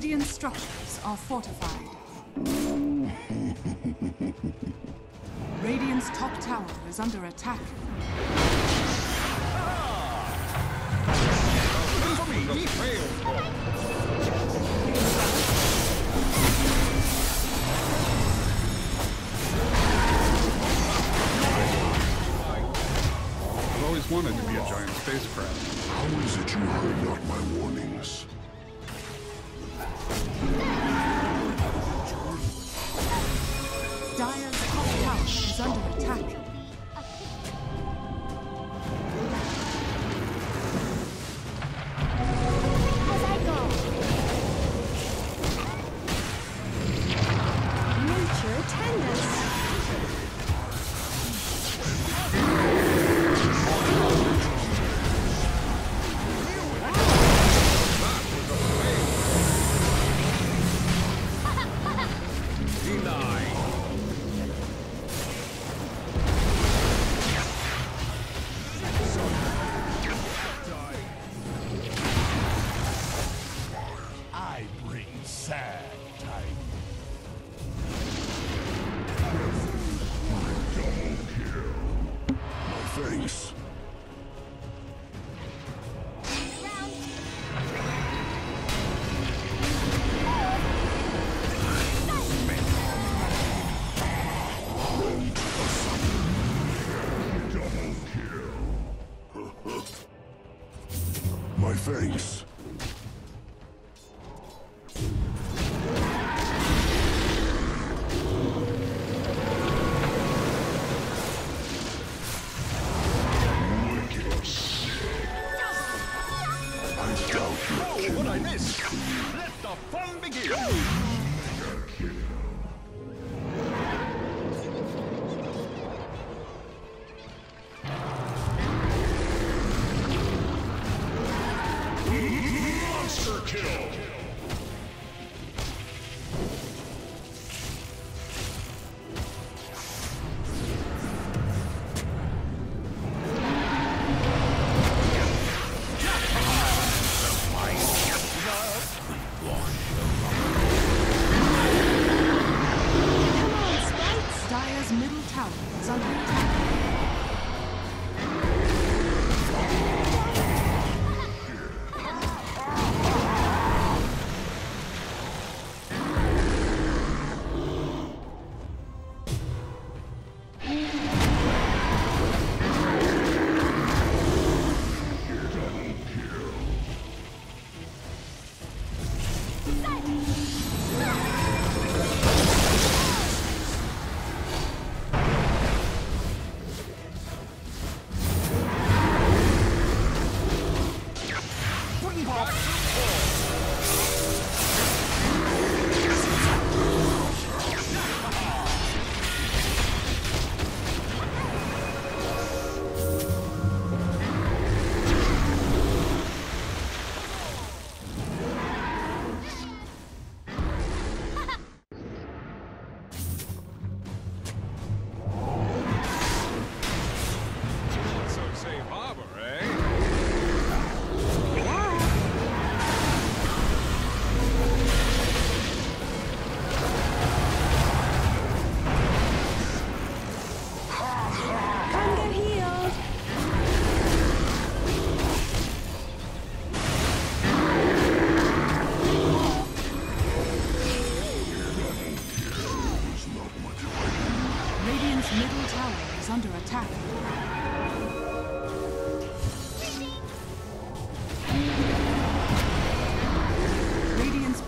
Radiant structures are fortified. Radiant's top tower is under attack. I've always wanted to be a giant spacecraft. How is it you heard not my warnings? Dire's top tower is under attack. As I go, nature tenders. Thanks.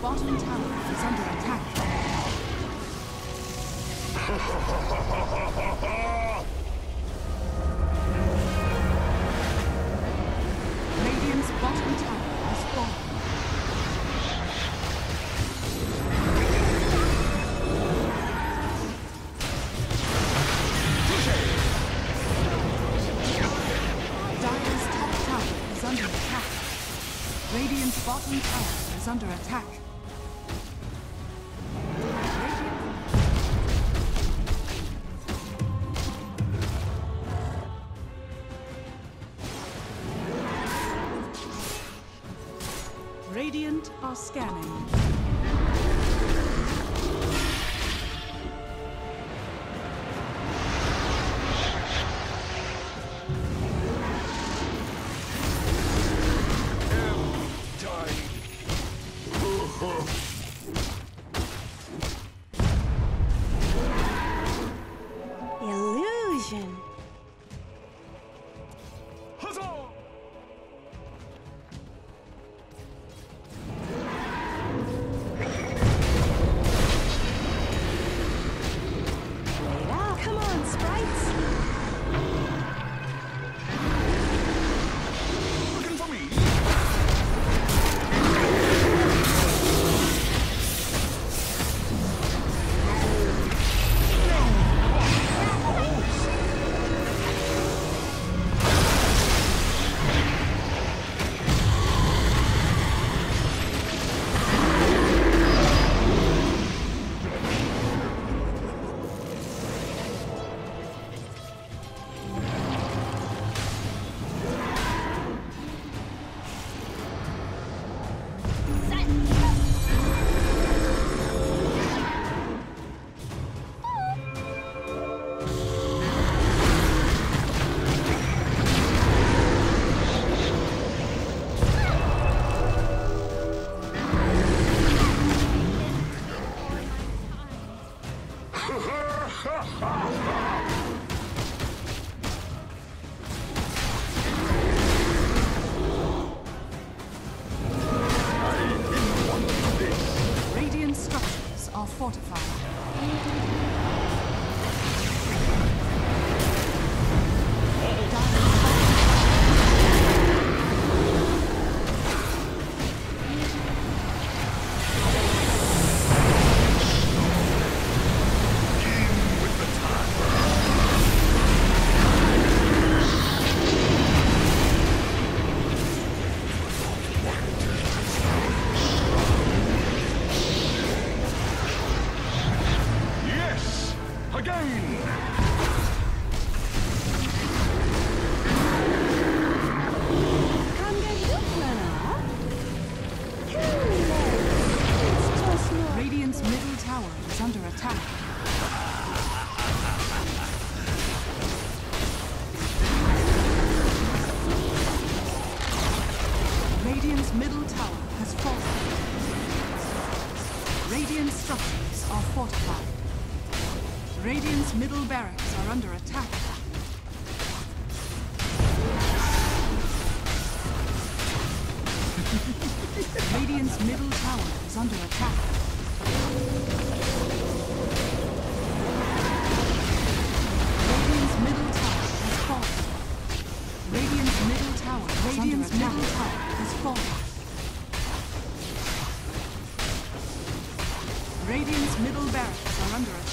Bottom tower is under attack. Radiant are scanning. Radiant structures are fortified. Radiant's middle barracks are under attack. Radiant's middle tower is under attack. Radiant's middle tower has fallen. Radiant's middle tower is under attack. Radiant's middle tower has fallen. Radiant's middle barracks are under attack.